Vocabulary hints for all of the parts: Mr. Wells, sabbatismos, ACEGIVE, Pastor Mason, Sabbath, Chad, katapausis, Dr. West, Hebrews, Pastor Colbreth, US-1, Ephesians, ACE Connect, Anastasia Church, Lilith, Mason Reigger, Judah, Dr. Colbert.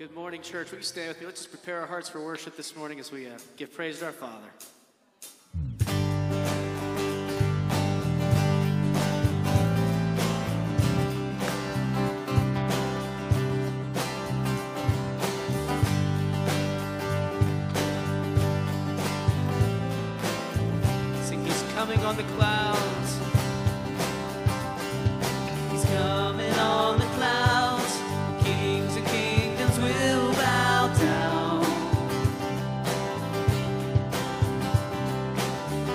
Good morning, church. Will you stand with me? Let's just prepare our hearts for worship this morning as we give praise to our Father. Sing this coming on the clouds. He's coming on the clouds. Kings and kingdoms will bow down.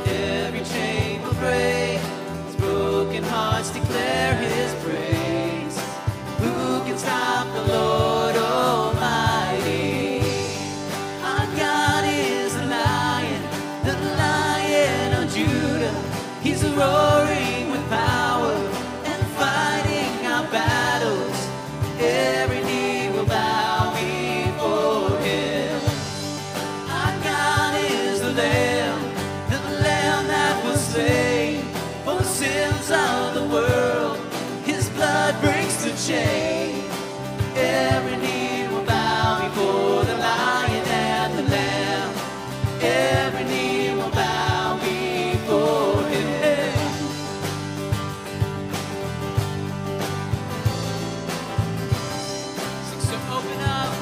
Every chain will break. His broken hearts declare his praise. Who can stop the Lord Almighty? Our God is the Lion of Judah. He's roaring with power and fighting our battles. Every knee will bow before him. Our God is the Lamb that was slain for the sins of the world. His blood breaks the chain. Every knee will bow before the Lion and the Lamb. Every knee will bow before him. So open up.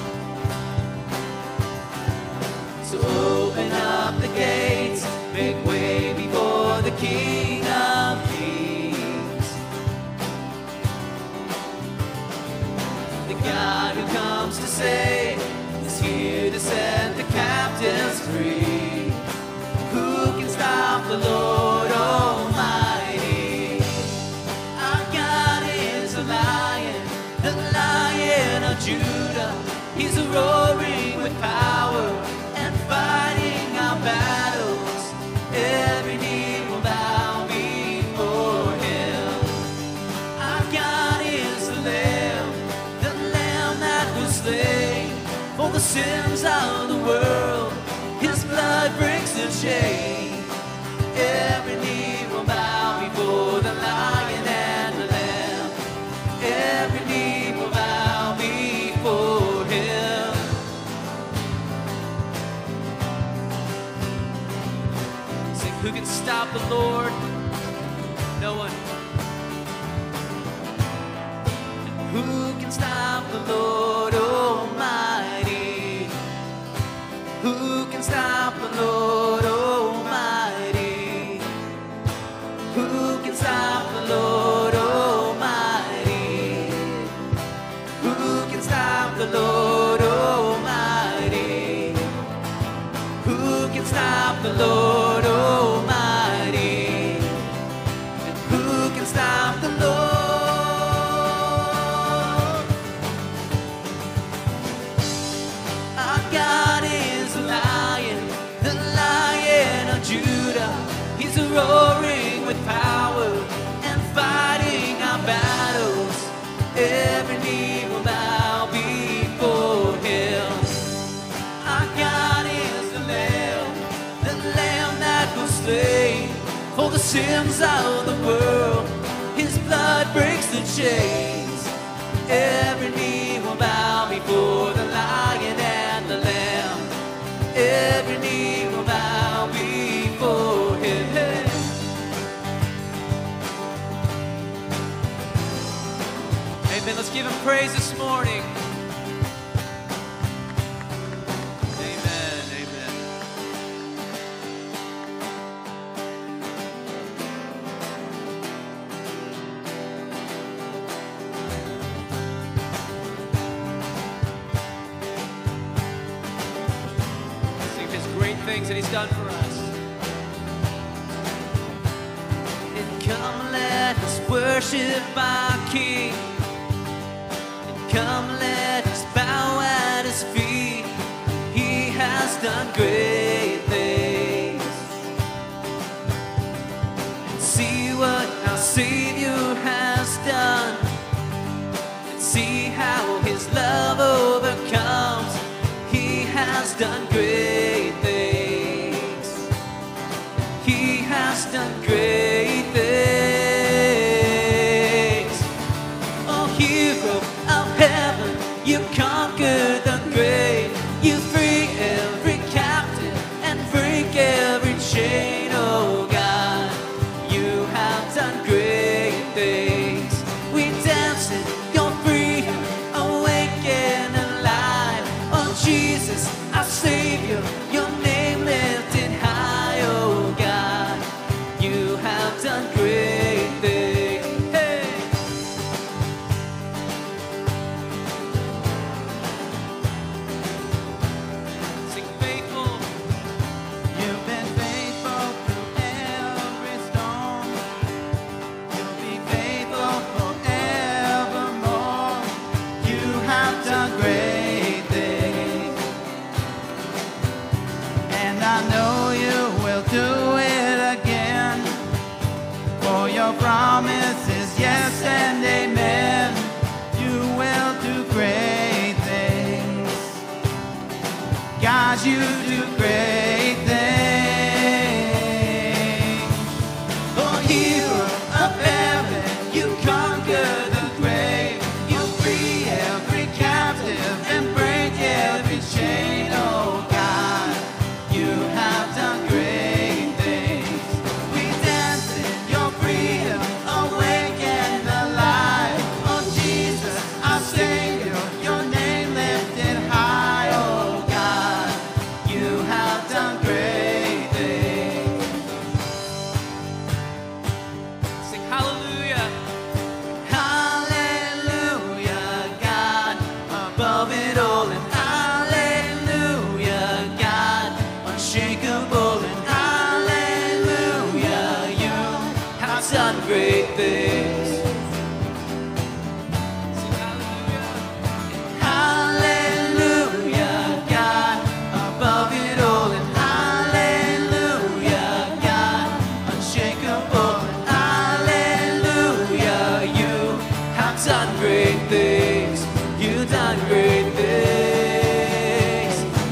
So open up the gates. Make way before the King of Kings. The God who comes to save is here to set the captives free. Who can stop the Lord Almighty? Our God is the Lion of Judah. He's roaring with power and fighting our battles. Every knee will bow before him. Our God is the Lamb that was slain for the sins of the world. His blood breaks the chain. Every knee will bow before the Lion and the Lamb. Every knee will bow before him. Sing, who can stop the Lord? No one. Who can stop the Lord Almighty? Who can stop the Lord Almighty? Who can stop the Lord Almighty? Who can stop the Lord Almighty? Who can stop the Lord Almighty? And who can stop the Lord? Our God is the Lion of Judah. He's roaring with power and fighting our battles. Every knee will bow before him. Our God is the Lamb that was slain for the sins of the world. His blood breaks the chains. Every knee will bow before the Lion and the Lamb. Every knee will bow before him. Amen. Let's give him praise this morning. Amen. Amen. Sing his great things that he's done for us. And come, let us worship our King. And come, let us bow at his feet. He has done great things. And see what our Savior has done. And see how his love overcomes. He has done great things. He has done great things. Oh, hero of heaven, you conquered the watch you do great things. For you are a family, you conquer the grave. You free every captive and break every chain. Oh God, you have done great things. We dance in your freedom, awake and alive. Oh Jesus, our Savior, your name lifted high. Oh God, you have done great things. Sing hallelujah. Hallelujah, God, above it all, and hallelujah, God, unshakable, and hallelujah, you have done great things. Sing hallelujah. Hallelujah, God, above it all, and hallelujah, God, unshakable, and hallelujah, you have done great things. You've done great things.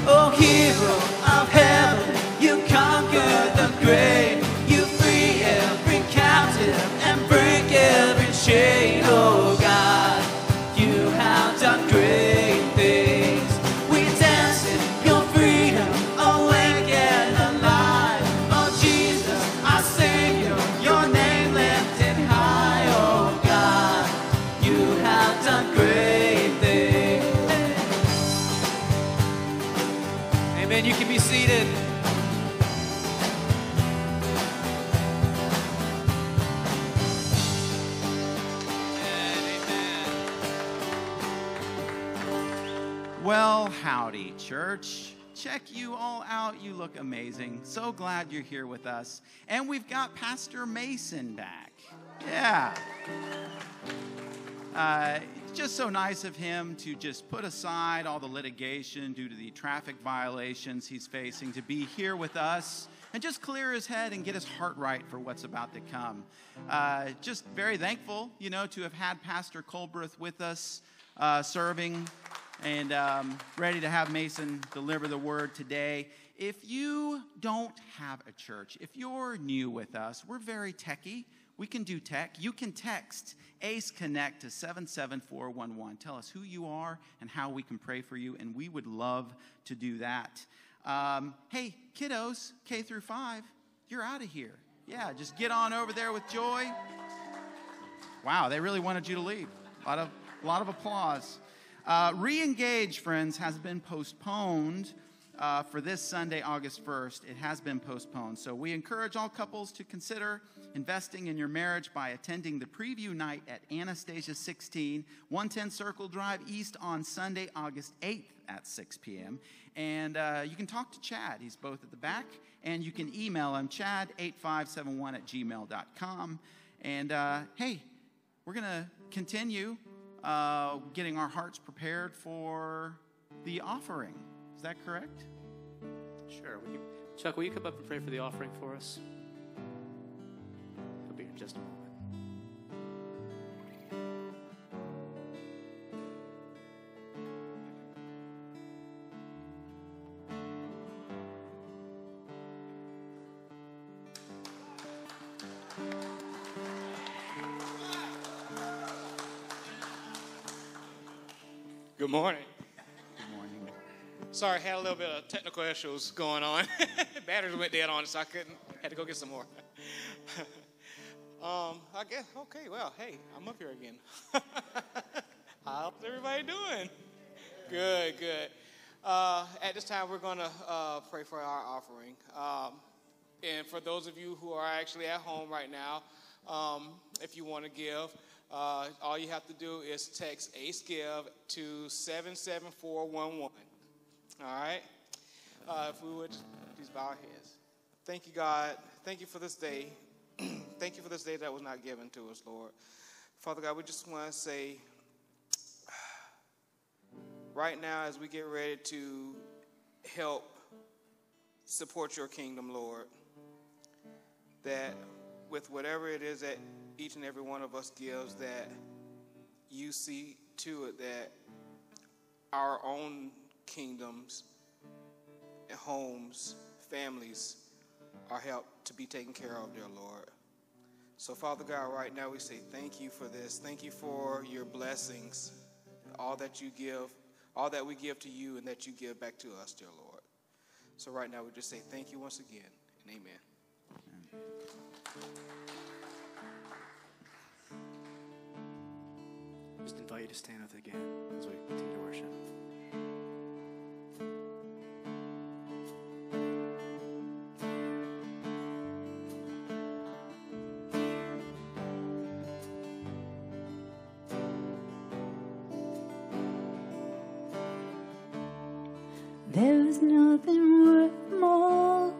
Oh, hero of heaven, you conquer the grave. You free every captive and break every chain. Oh, God, you have done great things. We dance in your freedom, awake and alive. Oh, Jesus, our Savior, your name lifted high. Oh, God, you have done great things. Amen. You can be seated. Well, howdy, church. Check you all out. You look amazing. So glad you're here with us. And we've got Pastor Mason back. Yeah. Just so nice of him to just put aside all the litigation due to the traffic violations he's facing to be here with us and just clear his head and get his heart right for what's about to come. Just very thankful, to have had Pastor Colbreth with us serving and ready to have Mason deliver the word today. If you don't have a church, if you're new with us, we're very techy. We can do tech. You can text ACE Connect to 77411. Tell us who you are and how we can pray for you, and we would love to do that. Hey, kiddos, K through 5, you're out of here. Yeah, just get on over there with joy. Wow, they really wanted you to leave. A lot of applause. Re-engage, friends, has been postponed for this Sunday, August 1st. It has been postponed. So we encourage all couples to consider investing in your marriage by attending the preview night at Anastasia 16, 110 Circle Drive East on Sunday, August 8th at 6 p.m. And you can talk to Chad. He's both at the back. And you can email him, chad8571@gmail.com. And, hey, we're going to continue getting our hearts prepared for the offering. Is that correct? Sure. Chuck, will you come up and pray for the offering for us? He'll be here in just a moment. Good morning. Good morning. Sorry, I had a little bit of technical issues going on. Batteries went dead on, so I couldn't. Had to go get some more. I guess, okay, well, hey, I'm up here again. How's everybody doing? Good, good. At this time, we're going to pray for our offering. And for those of you who are actually at home right now, if you want to give, all you have to do is text ACEGIVE to 77411. All right? If we would, please bow our heads. Thank you, God. Thank you for this day. Thank you for this day that was not given to us, Lord. Father God, we just want to say, right now as we get ready to help support your kingdom, Lord, that with whatever it is that each and every one of us gives, that you see to it that our own kingdoms and homes, families are helped to be taken care of, dear Lord. So, Father God, right now we say thank you for this. Thank you for your blessings, all that you give, all that we give to you and that you give back to us, dear Lord. So right now we just say thank you once again, and amen. Just invite you to stand up again as we continue to worship. There is nothing worth more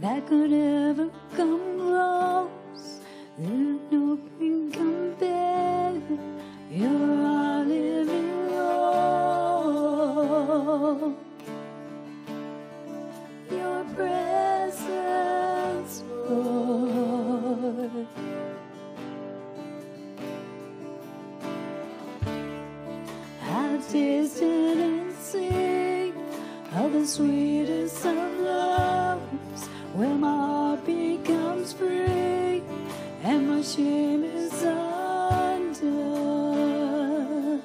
that could ever come close. There's nothing compared. You're our living hope. Your presence, Lord. I've tasted and seen of the sweetest of loves, where my heart becomes free and my shame is undone.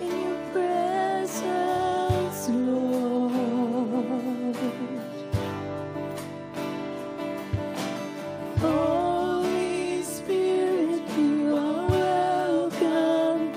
In your presence, Lord, Holy Spirit, you are welcome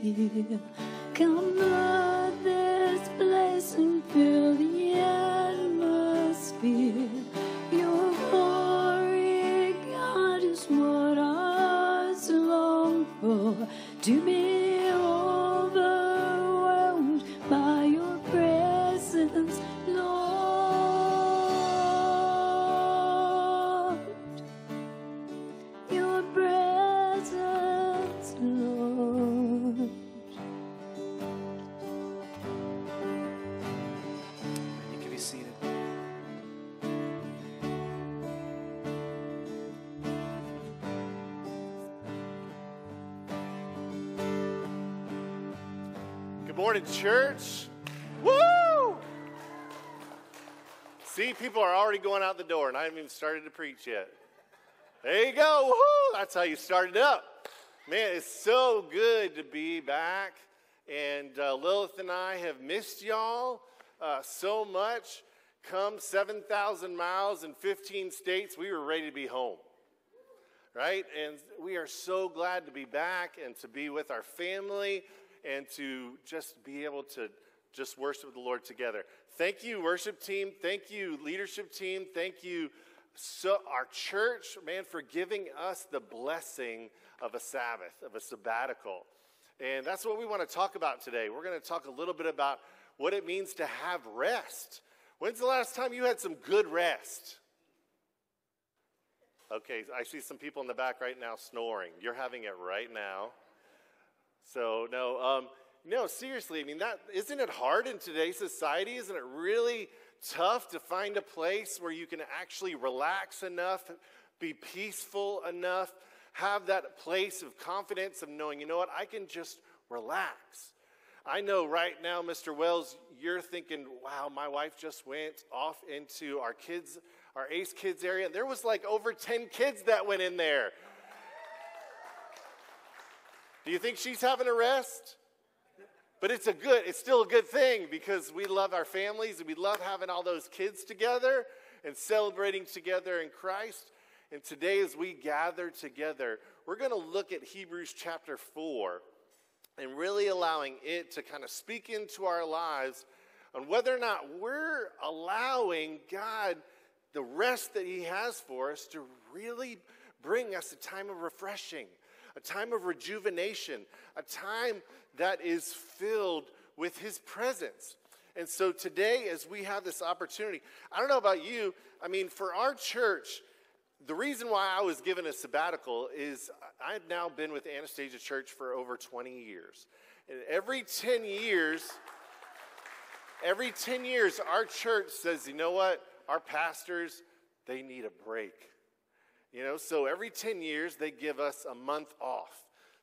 here. Good morning, church. Woo! See, people are already going out the door, and I haven't even started to preach yet. There you go. Woo! That's how you started up. Man, it's so good to be back. And Lilith and I have missed y'all so much. Come 7,000 miles in 15 states, we were ready to be home. Right? And we are so glad to be back and to be with our family and to just be able to just worship the Lord together. Thank you, worship team. Thank you, leadership team. Thank you, our church, man, for giving us the blessing of a Sabbath, of a sabbatical. And that's what we want to talk about today. We're going to talk a little bit about what it means to have rest. When's the last time you had some good rest? Okay, I see some people in the back right now snoring. You're having it right now. So, no, seriously, I mean, isn't it hard in today's society? Isn't it really tough to find a place where you can actually relax enough, be peaceful enough, have that place of confidence of knowing, you know what, I can just relax. I know right now, Mr. Wells, you're thinking, wow, my wife just went off into our kids' our ACE Kids area, there was like over 10 kids that went in there. Do you think she's having a rest? But it's still a good thing because we love our families and we love having all those kids together and celebrating together in Christ. And today as we gather together, we're going to look at Hebrews chapter 4 and really allowing it to kind of speak into our lives on whether or not we're allowing God the rest that he has for us to really bring us a time of refreshing, a time of rejuvenation, a time that is filled with his presence. And so today, as we have this opportunity, I don't know about you, I mean, for our church, the reason why I was given a sabbatical is I've now been with Anastasia Church for over 20 years. And every 10 years, our church says, you know what? Our pastors, they need a break, you know, so every 10 years they give us a month off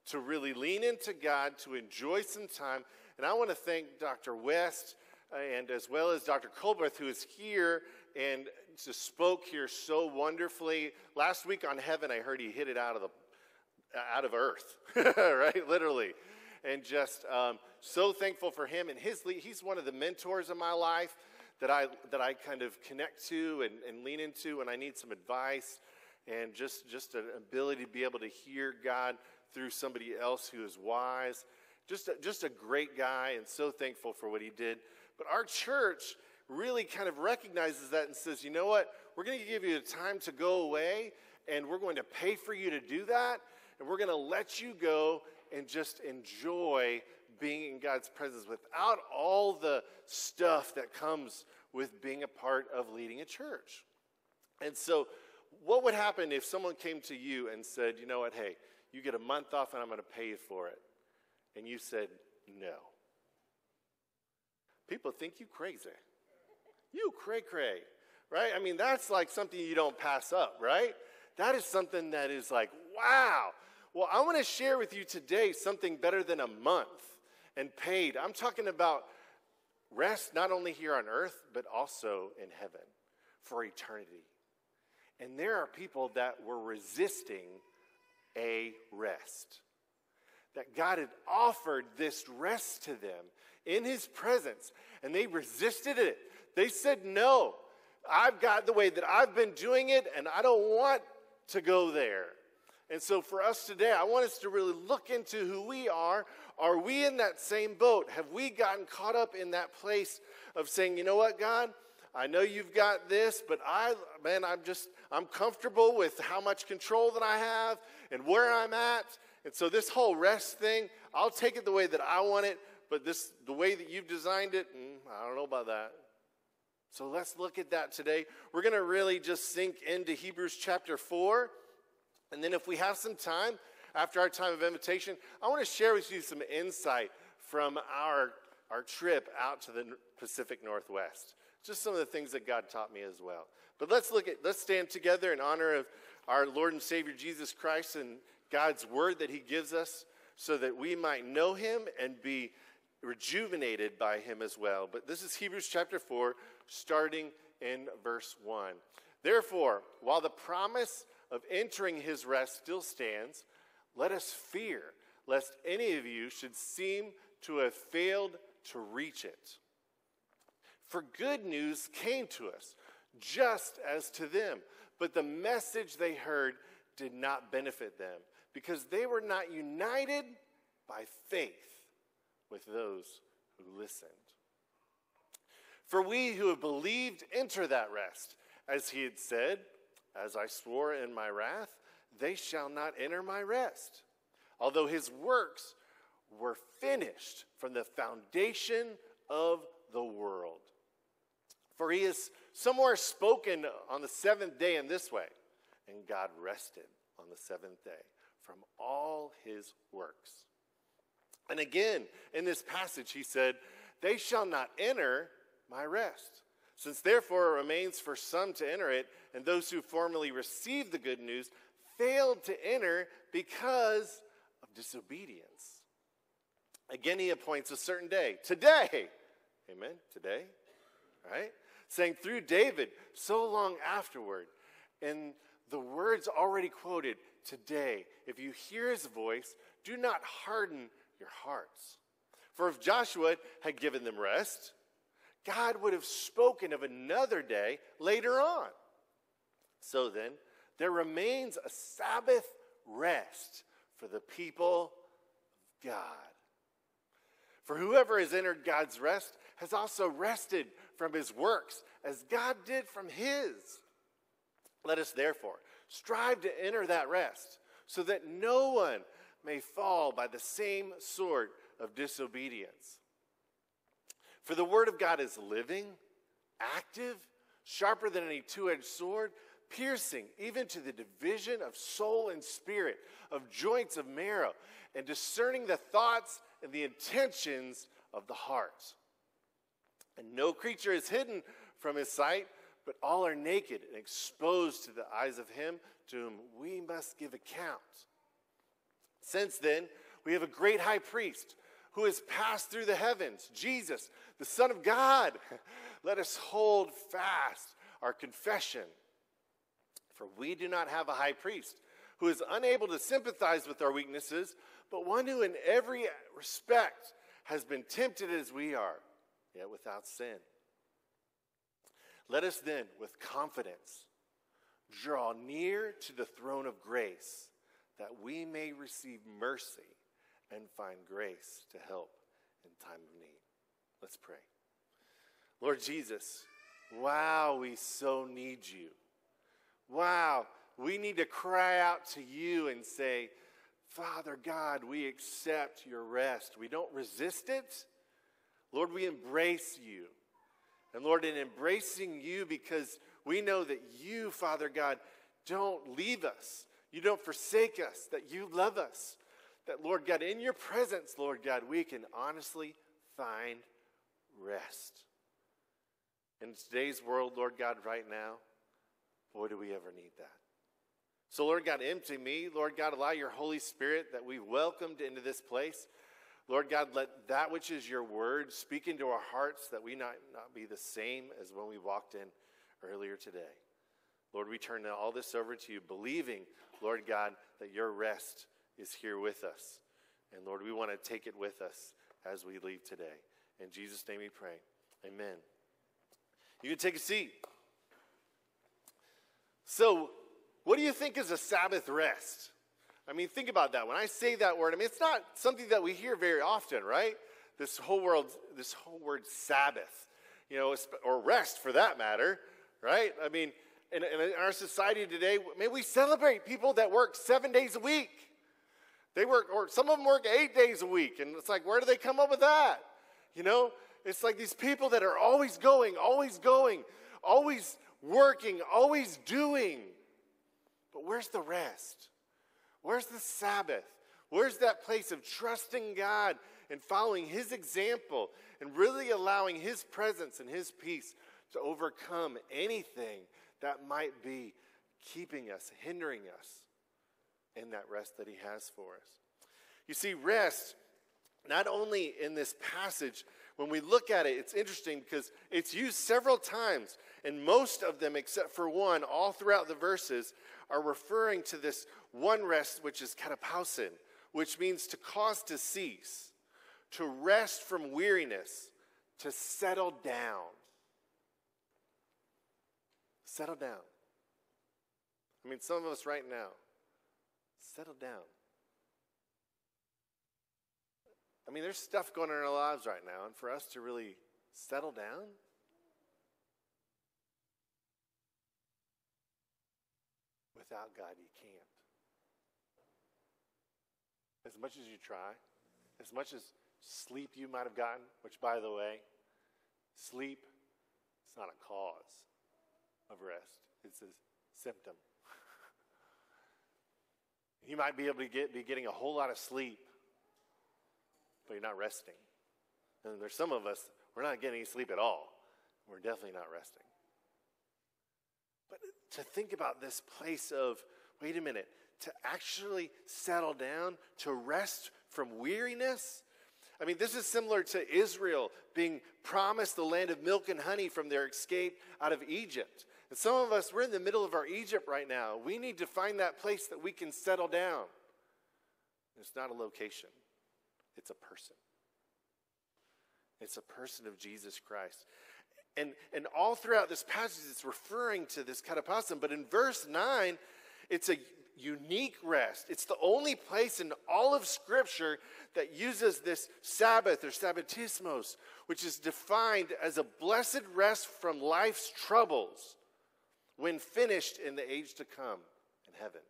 to really lean into God, to enjoy some time. And I want to thank Dr. West and as well as Dr. Colbert, who is here and just spoke here so wonderfully. Last week on heaven, I heard he hit it out of earth, right, literally. And just so thankful for him and his lead. He's one of the mentors in my life that I kind of connect to and lean into when I need some advice and just an ability to be able to hear God through somebody else who is wise. Just a great guy and so thankful for what he did. But our church really kind of recognizes that and says, you know what, we're going to give you the time to go away and we're going to pay for you to do that and we're going to let you go and just enjoy being in God's presence without all the stuff that comes with being a part of leading a church. And so what would happen if someone came to you and said, you know what, hey, you get a month off and I'm going to pay you for it. And you said, no. People think you crazy. You cray-cray, right? I mean, that's like something you don't pass up, right? That is something that is like, wow. Well, I want to share with you today something better than a month. And paid. I'm talking about rest not only here on earth, but also in heaven for eternity. And there are people that were resisting a rest. That God had offered this rest to them in his presence. And they resisted it. They said, no, I've got the way that I've been doing it, and I don't want to go there. And so for us today, I want us to really look into who we are. Are we in that same boat? Have we gotten caught up in that place of saying, you know what, God, I know you've got this, but I'm comfortable with how much control that I have and where I'm at. And so this whole rest thing, I'll take it the way that I want it, but the way that you've designed it, I don't know about that. So let's look at that today. We're going to really just sink into Hebrews chapter 4. And then if we have some time, after our time of invitation, I want to share with you some insight from our trip out to the Pacific Northwest. Just some of the things that God taught me as well. But let's stand together in honor of our Lord and Savior Jesus Christ and God's word that he gives us so that we might know him and be rejuvenated by him as well. But this is Hebrews chapter 4, starting in verse 1. Therefore, while the promise of entering his rest still stands, let us fear lest any of you should seem to have failed to reach it. For good news came to us, just as to them, but the message they heard did not benefit them, because they were not united by faith with those who listened. For we who have believed enter that rest, as he had said, as I swore in my wrath, they shall not enter my rest, although his works were finished from the foundation of the world. For he is somewhere spoken on the seventh day in this way, and God rested on the seventh day from all his works. And again, in this passage, he said, they shall not enter my rest. Since therefore it remains for some to enter it, and those who formerly received the good news failed to enter because of disobedience. Again, he appoints a certain day. Today. Amen. Today. Right? Saying through David, so long afterward. And the words already quoted, today, if you hear his voice, do not harden your hearts. For if Joshua had given them rest, God would have spoken of another day later on. So then, there remains a Sabbath rest for the people of God. For whoever has entered God's rest has also rested from his works, as God did from his. Let us therefore strive to enter that rest, so that no one may fall by the same sort of disobedience. For the word of God is living, active, sharper than any two-edged sword, piercing even to the division of soul and spirit, of joints of marrow, and discerning the thoughts and the intentions of the heart. And no creature is hidden from his sight, but all are naked and exposed to the eyes of him to whom we must give account. Since then, we have a great high priest who has passed through the heavens, Jesus, the Son of God. Let us hold fast our confession. For we do not have a high priest who is unable to sympathize with our weaknesses, but one who in every respect has been tempted as we are, yet without sin. Let us then, with confidence, draw near to the throne of grace, that we may receive mercy and find grace to help in time of need. Let's pray. Lord Jesus, wow, we so need you. Wow, we need to cry out to you and say, Father God, we accept your rest. We don't resist it. Lord, we embrace you. And Lord, in embracing you, because we know that you, Father God, don't leave us. You don't forsake us, that you love us. That, Lord God, in your presence, Lord God, we can honestly find rest. In today's world, Lord God, right now, boy, do we ever need that. So, Lord God, empty me. Lord God, allow your Holy Spirit that we welcomed into this place. Lord God, let that which is your word speak into our hearts, that we not be the same as when we walked in earlier today. Lord, we turn all this over to you, believing, Lord God, that your rest is here with us. And Lord, we want to take it with us as we leave today. In Jesus' name we pray. Amen. You can take a seat. So, what do you think is a Sabbath rest? I mean, think about that. When I say that word, I mean, it's not something that we hear very often, right? This whole word Sabbath, you know, or rest for that matter, right? I mean, in our society today, may we celebrate people that work 7 days a week. They work, or some of them work 8 days a week. And it's like, where do they come up with that? You know, it's like these people that are always going, always working, always doing. But where's the rest? Where's the Sabbath? Where's that place of trusting God and following his example and really allowing his presence and his peace to overcome anything that might be keeping us, hindering us in that rest that he has for us? You see, rest not only in this passage. When we look at it, it's interesting because it's used several times, and most of them, except for one, all throughout the verses, are referring to this one rest, which is katapausin, which means to cause to cease, to rest from weariness, to settle down. Settle down. I mean, some of us right now, settle down. I mean, there's stuff going on in our lives right now, and for us to really settle down? Without God, you can't. As much as you try, as much as sleep you might have gotten, which, by the way, sleep is not a cause of rest. It's a symptom. You might be able to be getting a whole lot of sleep, but you're not resting. And there's some of us, we're not getting any sleep at all. We're definitely not resting. But to think about this place of, wait a minute, to actually settle down, to rest from weariness. I mean, this is similar to Israel being promised the land of milk and honey from their escape out of Egypt. And some of us, we're in the middle of our Egypt right now. We need to find that place that we can settle down. It's not a location. It's a person. It's a person of Jesus Christ. And all throughout this passage, it's referring to this katapausin. But in verse 9, it's a unique rest. It's the only place in all of Scripture that uses this Sabbath or sabbatismos, which is defined as a blessed rest from life's troubles when finished in the age to come in heaven.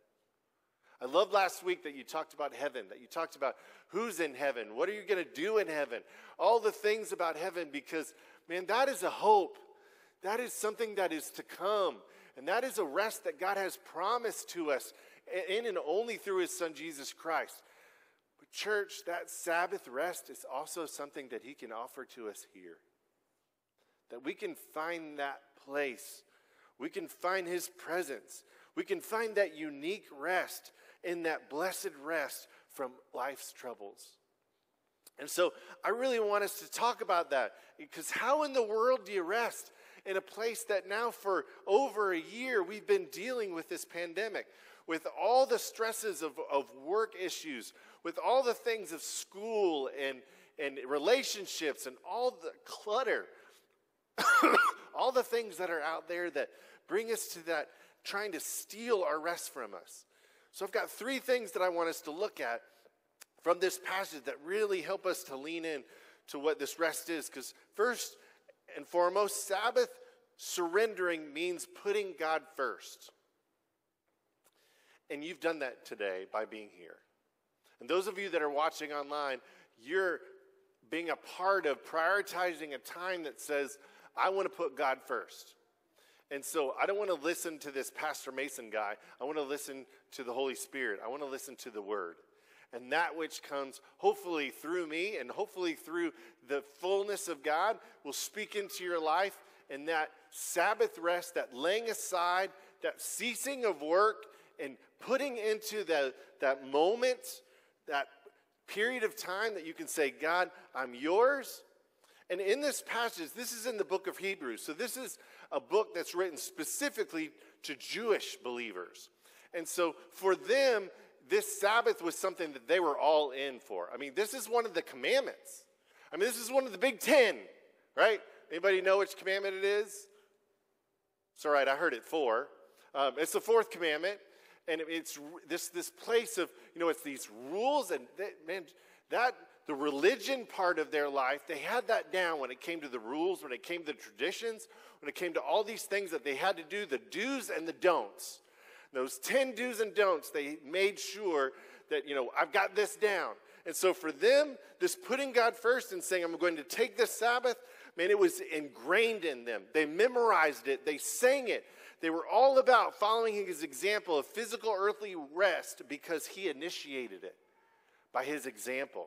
I loved last week that you talked about heaven, that you talked about who's in heaven, what are you going to do in heaven, all the things about heaven, because, man, that is a hope. That is something that is to come, and that is a rest that God has promised to us in and only through his son, Jesus Christ. But church, that Sabbath rest is also something that he can offer to us here, that we can find that place. We can find his presence. We can find that unique rest in that blessed rest from life's troubles. And so I really want us to talk about that, because how in the world do you rest in a place that now for over a year we've been dealing with this pandemic, with all the stresses of work issues, with all the things of school and relationships and all the clutter, all the things that are out there that bring us to that trying to steal our rest from us. So I've got three things that I want us to look at from this passage that really help us to lean in to what this rest is. Because first and foremost, Sabbath surrendering means putting God first. And you've done that today by being here. And those of you that are watching online, you're being a part of prioritizing a time that says, I want to put God first. And so I don't want to listen to this Pastor Mason guy. I want to listen to the Holy Spirit. I want to listen to the Word. And that which comes hopefully through me and hopefully through the fullness of God will speak into your life. And that Sabbath rest, that laying aside, that ceasing of work and putting into that moment, that period of time that you can say, God, I'm yours. And in this passage, this is in the book of Hebrews. So this is a book that's written specifically to Jewish believers. And so for them, this Sabbath was something that they were all in for. I mean, this is one of the commandments. I mean, this is one of the big 10, right? Anybody know which commandment it is? It's all right, I heard it 4. It's the 4th commandment. And it's this place of, you know, it's these rules. And the religion part of their life, they had that down when it came to the rules, when it came to the traditions, when it came to all these things that they had to do, the do's and the don'ts. Those 10 do's and don'ts, they made sure that, you know, I've got this down. And so for them, this putting God first and saying, I'm going to take this Sabbath, man, it was ingrained in them. They memorized it. They sang it. They were all about following his example of physical earthly rest because he initiated it by his example.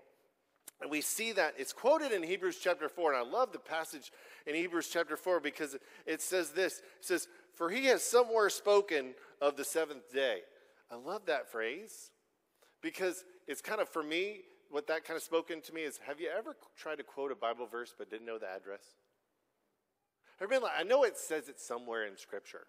And we see that it's quoted in Hebrews chapter 4. And I love the passage in Hebrews chapter 4 because it says this. It says, for he has somewhere spoken of the seventh day. I love that phrase because it's kind of, for me, what that kind of spoke into me is, have you ever tried to quote a Bible verse but didn't know the address? I mean, I know it says it somewhere in Scripture.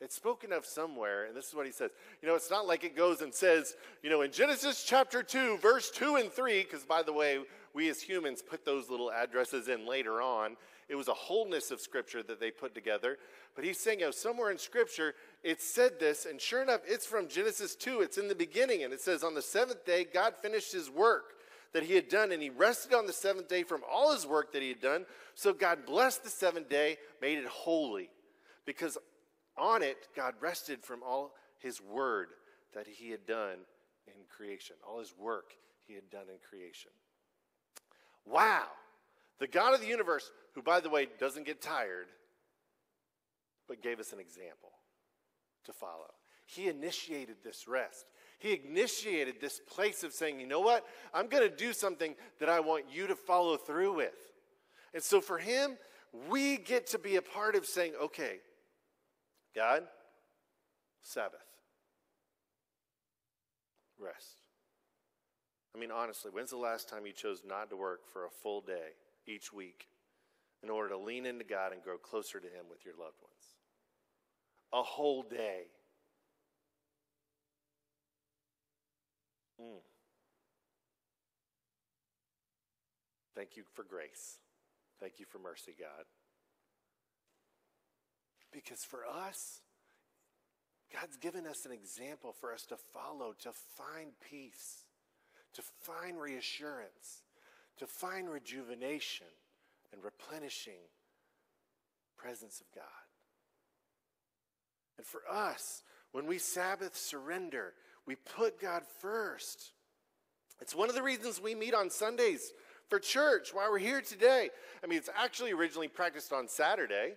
It's spoken of somewhere, and this is what he says. You know, it's not like it goes and says, you know, in Genesis chapter 2, verse 2 and 3, because, by the way, we as humans put those little addresses in later on. It was a wholeness of Scripture that they put together. But he's saying, you know, somewhere in Scripture, it said this, and sure enough, it's from Genesis 2. It's in the beginning, and it says, on the seventh day, God finished his work that he had done, and he rested on the seventh day from all his work that he had done. So God blessed the seventh day, made it holy, because on it, God rested from all his word that he had done in creation, all his work he had done in creation. Wow! The God of the universe, who, by the way, doesn't get tired, but gave us an example to follow. He initiated this rest. He initiated this place of saying, you know what? I'm going to do something that I want you to follow through with. And so for him, we get to be a part of saying, okay, God, Sabbath, rest. I mean, honestly, when's the last time you chose not to work for a full day each week in order to lean into God and grow closer to him with your loved ones? A whole day. Thank you for grace. Thank you for mercy, God. Because for us, God's given us an example for us to follow, to find peace, to find reassurance, to find rejuvenation and replenishing presence of God. And for us, when we Sabbath surrender, we put God first. It's one of the reasons we meet on Sundays for church, why we're here today. I mean, it's actually originally practiced on Saturday.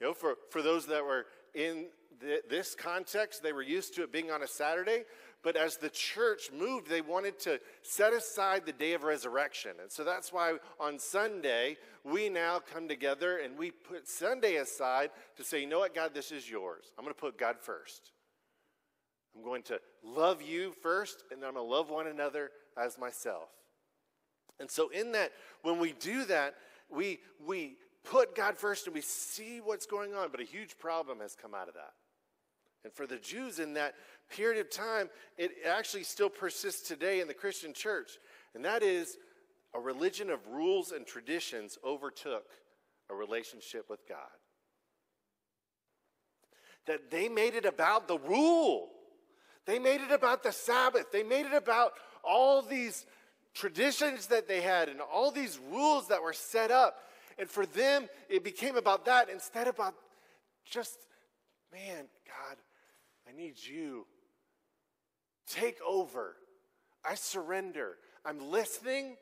You know, for those that were in this context, they were used to it being on a Saturday. But as the church moved, they wanted to set aside the day of resurrection. And so that's why on Sunday, we now come together and we put Sunday aside to say, you know what, God, this is yours. I'm going to put God first. I'm going to love you first, and then I'm going to love one another as myself. And so in that, when we do that, we put God first and we see what's going on. But a huge problem has come out of that. And for the Jews in that period of time, it actually still persists today in the Christian church. And that is, a religion of rules and traditions overtook a relationship with God. That they made it about the rule. They made it about the Sabbath. They made it about all these traditions that they had and all these rules that were set up. And for them, it became about that instead of about just, man, God, I need you. Take over. I surrender. I'm listening.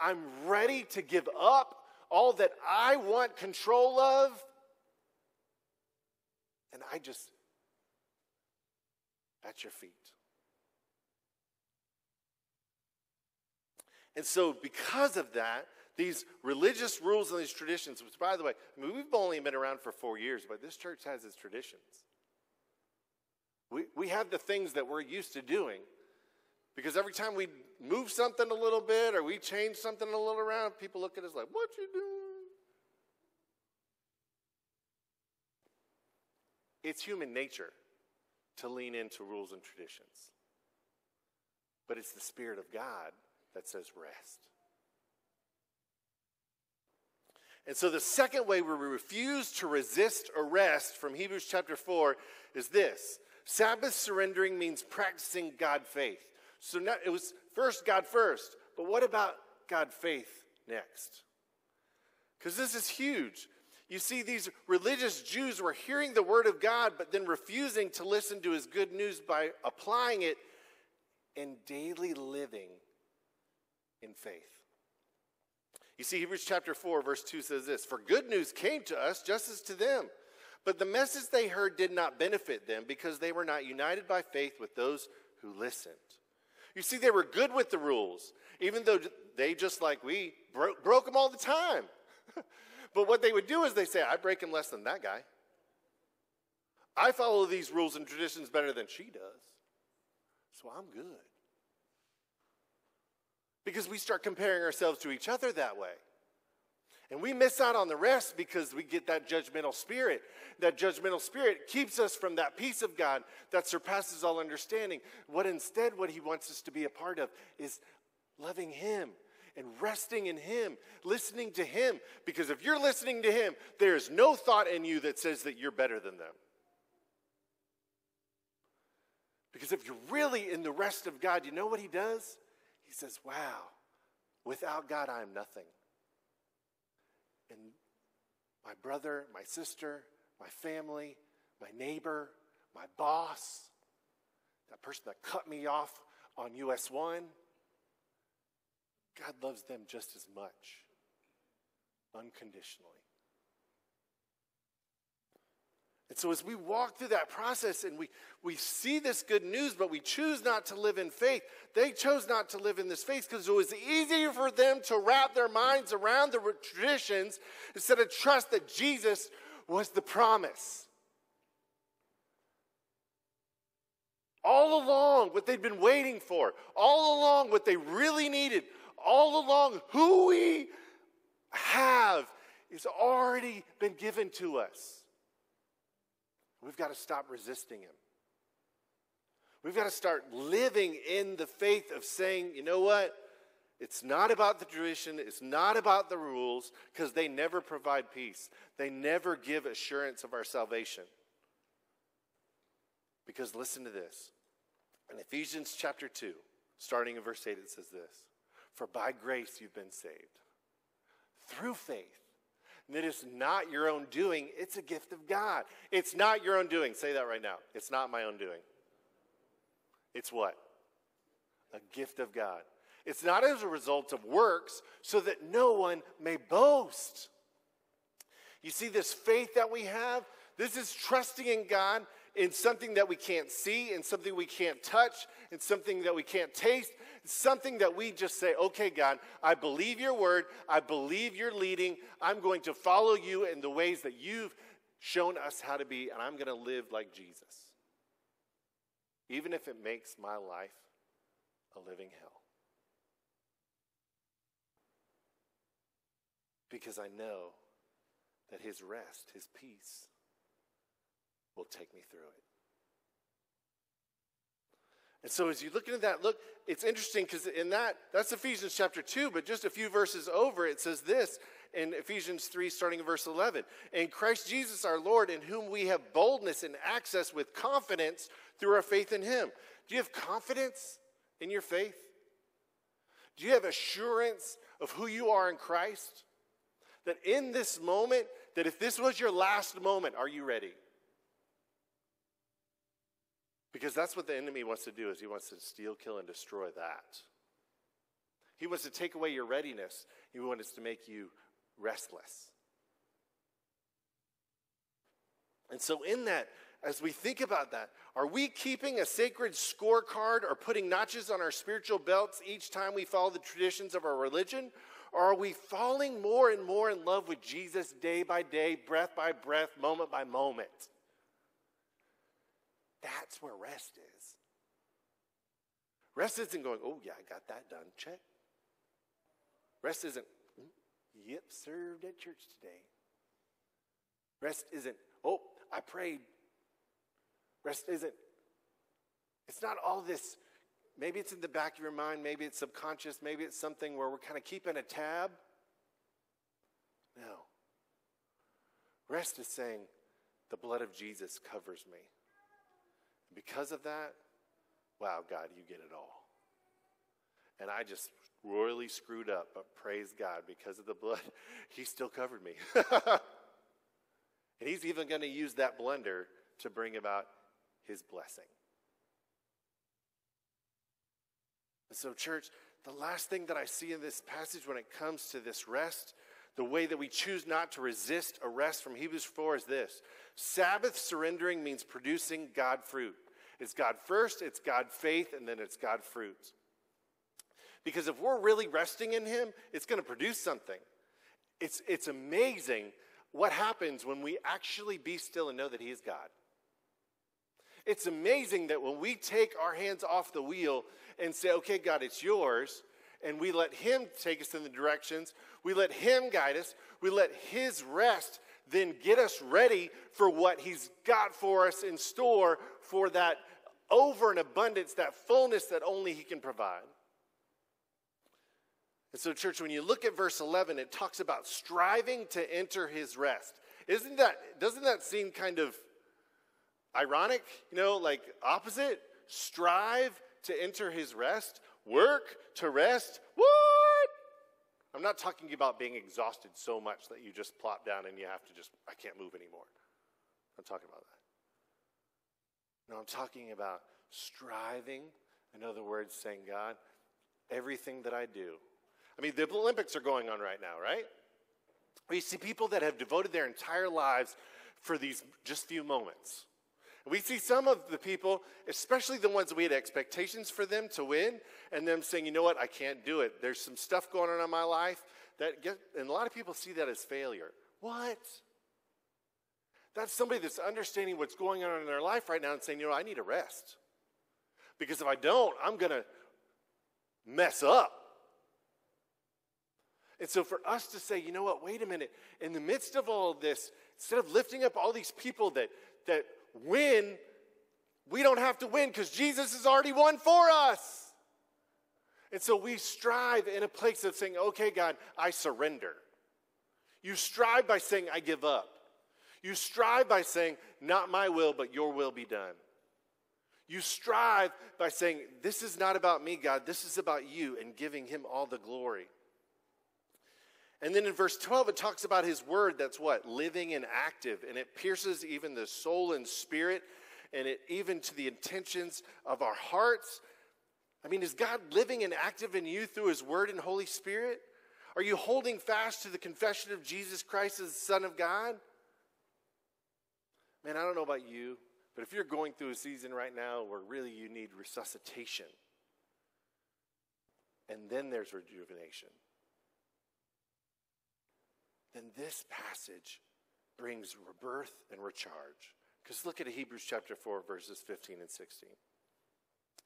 I'm ready to give up all that I want control of. And I just, at your feet. And so because of that, these religious rules and these traditions, which, by the way, I mean, we've only been around for 4 years, but this church has its traditions. We have the things that we're used to doing, because every time we move something a little bit or we change something a little around, people look at us like, what you doing? It's human nature to lean into rules and traditions. But it's the Spirit of God that says rest. And so the second way we refuse to resist arrest from Hebrews chapter 4 is this. Sabbath surrendering means practicing God faith. So now it was first God first, but what about God faith next? Because this is huge. You see, these religious Jews were hearing the word of God, but then refusing to listen to his good news by applying it in daily living in faith. You see, Hebrews chapter 4, verse 2 says this, for good news came to us just as to them, but the message they heard did not benefit them because they were not united by faith with those who listened. You see, they were good with the rules, even though they, just like we, broke them all the time. But what they would do is they say, I break them less than that guy. I follow these rules and traditions better than she does, so I'm good. because we start comparing ourselves to each other that way. And we miss out on the rest because we get that judgmental spirit. That judgmental spirit keeps us from that peace of God that surpasses all understanding. What he wants us to be a part of is loving him and resting in him, listening to him. Because if you're listening to him, there is no thought in you that says that you're better than them. Because if you're really in the rest of God, you know what he does? He says, wow, without God, I am nothing. And my brother, my sister, my family, my neighbor, my boss, that person that cut me off on US-1, God loves them just as much, unconditionally. And so as we walk through that process and we see this good news, but we choose not to live in faith. They chose not to live in this faith because it was easier for them to wrap their minds around the traditions instead of trust that Jesus was the promise. All along what they'd been waiting for, all along what they really needed, all along who we have is already been given to us. We've got to stop resisting him. We've got to start living in the faith of saying, you know what? It's not about the tradition. It's not about the rules, because they never provide peace. They never give assurance of our salvation. Because listen to this. In Ephesians chapter 2, starting in verse 8, it says this. For by grace you've been saved through faith. And it is not your own doing. It's a gift of God. It's not your own doing. Say that right now. It's not my own doing. It's what? A gift of God. It's not as a result of works, so that no one may boast. You see, this faith that we have, this is trusting in God in something that we can't see, in something we can't touch, in something that we can't taste. Something that we just say, okay, God, I believe your word. I believe you're leading. I'm going to follow you in the ways that you've shown us how to be, and I'm going to live like Jesus. Even if it makes my life a living hell. Because I know that his rest, his peace, will take me through it. And so as you look into that, look, it's interesting because in that's Ephesians chapter 2, but just a few verses over, it says this in Ephesians 3, starting in verse 11. In Christ Jesus our Lord, in whom we have boldness and access with confidence through our faith in him. Do you have confidence in your faith? Do you have assurance of who you are in Christ? That in this moment, that if this was your last moment, are you ready? Because that's what the enemy wants to do, is he wants to steal, kill, and destroy that. He wants to take away your readiness. He wants to make you restless. And so in that, as we think about that, are we keeping a sacred scorecard or putting notches on our spiritual belts each time we follow the traditions of our religion? Or are we falling more and more in love with Jesus day by day, breath by breath, moment by moment? That's where rest is. Rest isn't going, oh, yeah, I got that done. Check. Rest isn't, yep, served at church today. Rest isn't, oh, I prayed. Rest isn't, it's not all this. Maybe it's in the back of your mind. Maybe it's subconscious. Maybe it's something where we're kind of keeping a tab. No. Rest is saying, the blood of Jesus covers me. Because of that, wow, God, you get it all. And I just royally screwed up, but praise God, because of the blood, he still covered me. And he's even going to use that blunder to bring about his blessing. And so, church, the last thing that I see in this passage when it comes to this rest, the way that we choose not to resist a rest from Hebrews 4 is this. Sabbath surrendering means producing God fruit. It's God first, it's God faith, and then it's God fruit. Because if we're really resting in him, it's going to produce something. It's amazing what happens when we actually be still and know that he is God. It's amazing that when we take our hands off the wheel and say, okay, God, it's yours, and we let him take us in the directions. We let him guide us. We let his rest then get us ready for what he's got for us in store, for that over and abundance, that fullness that only he can provide. And so, church, when you look at verse 11, it talks about striving to enter his rest. Doesn't that seem kind of ironic? You know, like opposite? Strive to enter his rest. Work to rest. What? I'm not talking about being exhausted so much that you just plop down and you have to just, I can't move anymore. I'm talking about that. No, I'm talking about striving. In other words, saying, God, everything that I do. I mean, the Olympics are going on right now, right? We see people that have devoted their entire lives for these just few moments. We see some of the people, especially the ones we had expectations for them to win, and them saying, you know what, I can't do it. There's some stuff going on in my life. And a lot of people see that as failure. What? That's somebody that's understanding what's going on in their life right now and saying, you know, I need a rest. Because if I don't, I'm going to mess up. And so for us to say, you know what, wait a minute. In the midst of all of this, instead of lifting up all these people that win, we don't have to win because Jesus has already won for us. And so we strive in a place of saying, okay, God, I surrender. You strive by saying, I give up. You strive by saying, not my will, but your will be done. You strive by saying, this is not about me, God. This is about you, and giving him all the glory. And then in verse 12, it talks about his word that's what? Living and active. And it pierces even the soul and spirit, and it even to the intentions of our hearts. I mean, is God living and active in you through his word and Holy Spirit? Are you holding fast to the confession of Jesus Christ as the Son of God? Man, I don't know about you, but if you're going through a season right now where really you need resuscitation, and then there's rejuvenation, then this passage brings rebirth and recharge. Because look at Hebrews chapter 4, verses 15 and 16.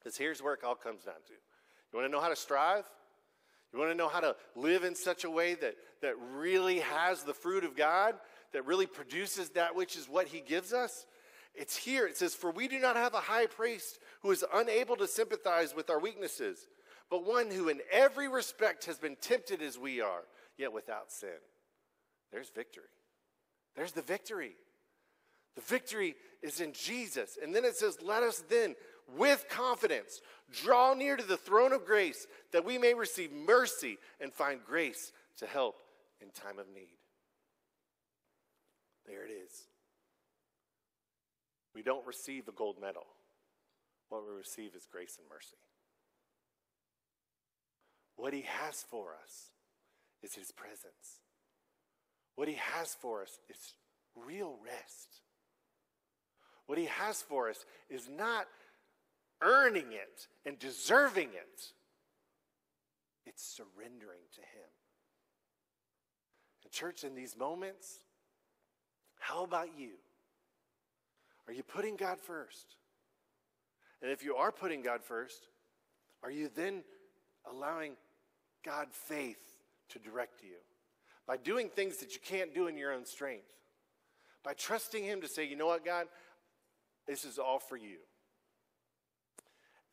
Because here's where it all comes down to. You want to know how to strive? You want to know how to live in such a way that really has the fruit of God, that really produces that which is what he gives us? It's here. It says, for we do not have a high priest who is unable to sympathize with our weaknesses, but one who in every respect has been tempted as we are, yet without sin. There's victory. There's the victory. The victory is in Jesus. And then it says, let us then, with confidence, draw near to the throne of grace, that we may receive mercy and find grace to help in time of need. There it is. We don't receive a gold medal. What we receive is grace and mercy. What he has for us is his presence. What he has for us is real rest. What he has for us is not earning it and deserving it. It's surrendering to him. And church, in these moments, how about you? Are you putting God first? And if you are putting God first, are you then allowing God faith to direct you? By doing things that you can't do in your own strength. By trusting him to say, you know what, God, this is all for you.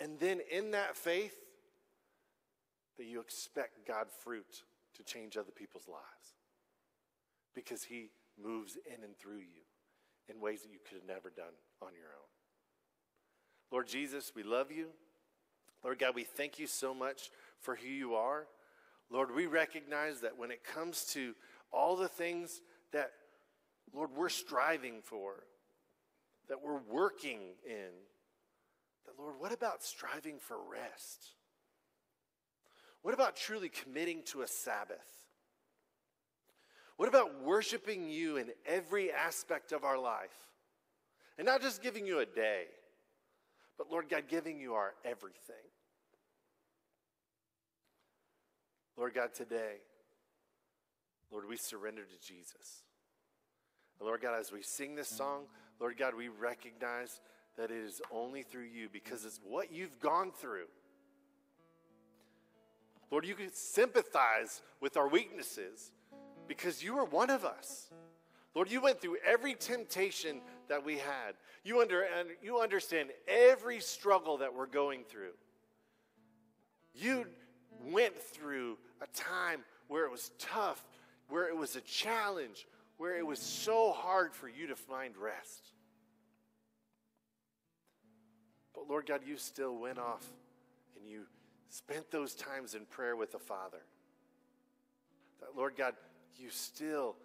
And then in that faith, that you expect God's fruit to change other people's lives. Because he moves in and through you in ways that you could have never done on your own. Lord Jesus, we love you. Lord God, we thank you so much for who you are. Lord, we recognize that when it comes to all the things that, Lord, we're striving for, that we're working in, that, Lord, what about striving for rest? What about truly committing to a Sabbath? What about worshiping you in every aspect of our life? And not just giving you a day, but, Lord God, giving you our everything. Lord God, today, Lord, we surrender to Jesus. And Lord God, as we sing this song, Lord God, we recognize that it is only through you, because it's what you've gone through Lord, you can sympathize with our weaknesses because you are one of us. Lord, you went through every temptation that we had. You understand every struggle that we're going through. You went through a time where it was tough, where it was a challenge, where it was so hard for you to find rest. But Lord God, you still went off and you spent those times in prayer with the Father. That Lord God, you still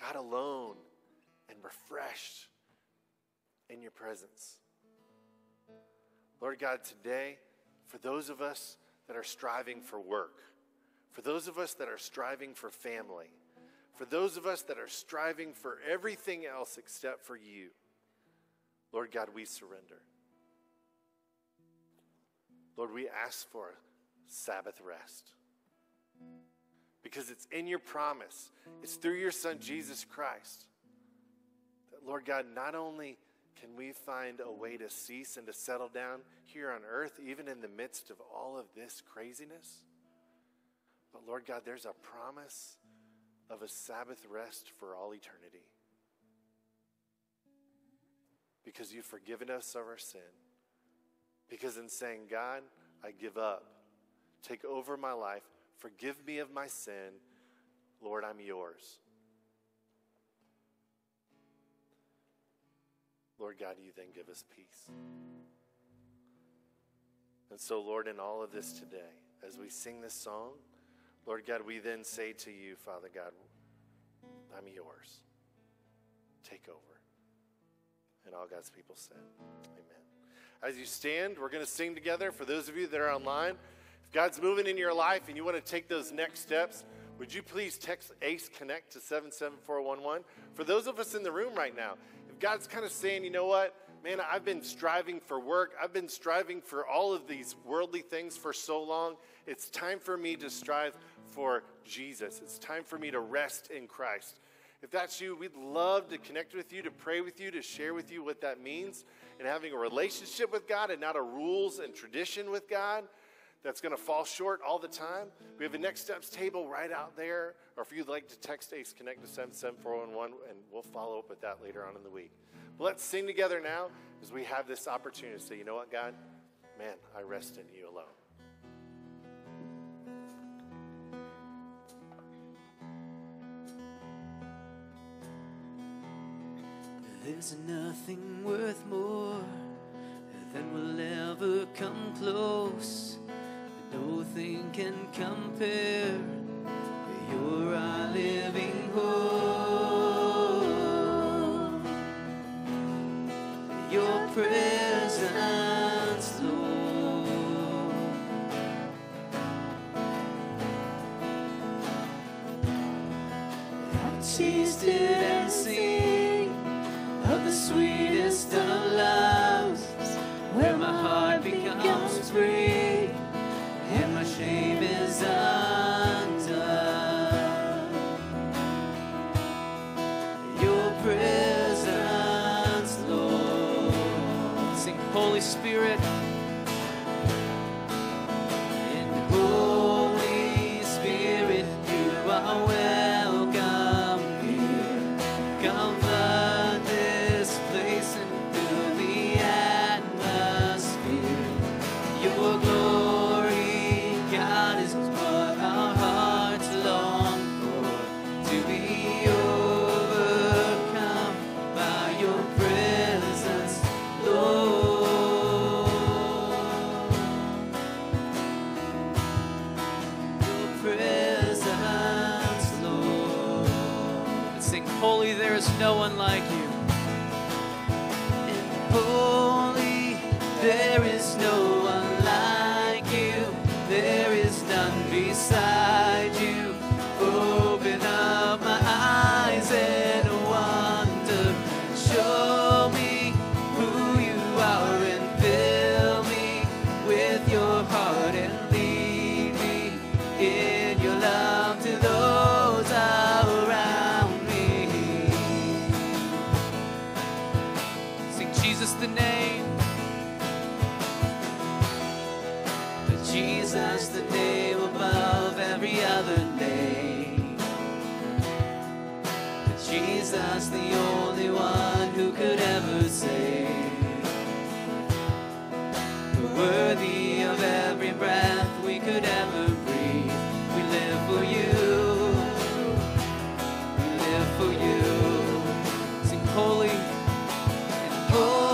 got alone and refreshed in your presence. Lord God, today, for those of us that are striving for work, for those of us that are striving for family, for those of us that are striving for everything else except for you, Lord God, we surrender. Lord, we ask for Sabbath rest because it's in your promise. It's through your Son, Jesus Christ, that, Lord God, not only can we find a way to cease and to settle down here on earth, even in the midst of all of this craziness, but, Lord God, there's a promise of a Sabbath rest for all eternity because you've forgiven us of our sin. Because in saying, God, I give up. Take over my life. Forgive me of my sin. Lord, I'm yours. Lord God, you then give us peace. And so, Lord, in all of this today, as we sing this song, Lord God, we then say to you, Father God, I'm yours. Take over. And all God's people said, amen. As you stand, we're going to sing together. For those of you that are online, if God's moving in your life and you want to take those next steps, would you please text ACE Connect to 77411? For those of us in the room right now, if God's kind of saying, you know what, man, I've been striving for work. I've been striving for all of these worldly things for so long. It's time for me to strive for Jesus. It's time for me to rest in Christ. If that's you, we'd love to connect with you, to pray with you, to share with you what that means, and having a relationship with God and not a rules and tradition with God that's going to fall short all the time. We have a Next Steps table right out there, or if you'd like to text ACE Connect to 77411, and we'll follow up with that later on in the week. But let's sing together now as we have this opportunity to say, you know what, God? Man, I rest in you alone. There's nothing worth more than will ever come close. No thing can compare. You're our living hope. Your presence, Lord. I chased it and seen of the sweetest of loves, where my heart becomes free and my shame is undone. Your presence, Lord. Sing, Holy Spirit. Jesus, the name of Christ, the only one who could ever save. We're worthy of every breath we could ever breathe. We live for you. We live for you. Sing holy and holy.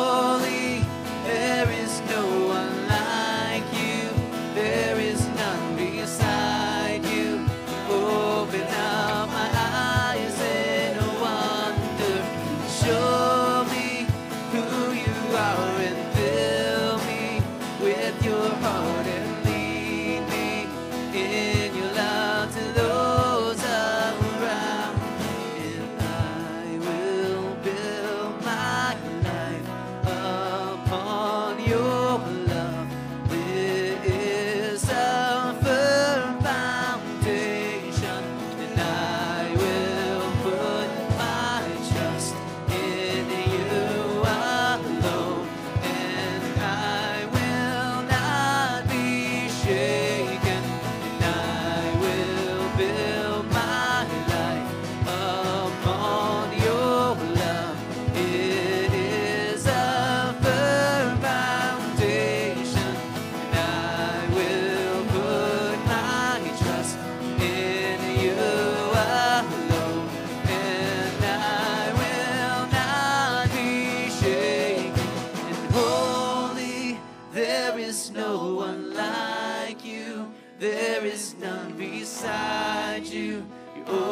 There is no one like you. There is none beside you. Open up my eyes in a wonder. Show me who you are and fill me with your heart and lead me in your love to those around me. And I will build my life upon your love. There is a firm foundation, and I will put my trust in you alone. And I will not be shaken, and I will build my life upon your love. It is a firm foundation, and I will put my trust in you alone. And I will not be shaken. And holy, there is no one like you. There is none beside you. You're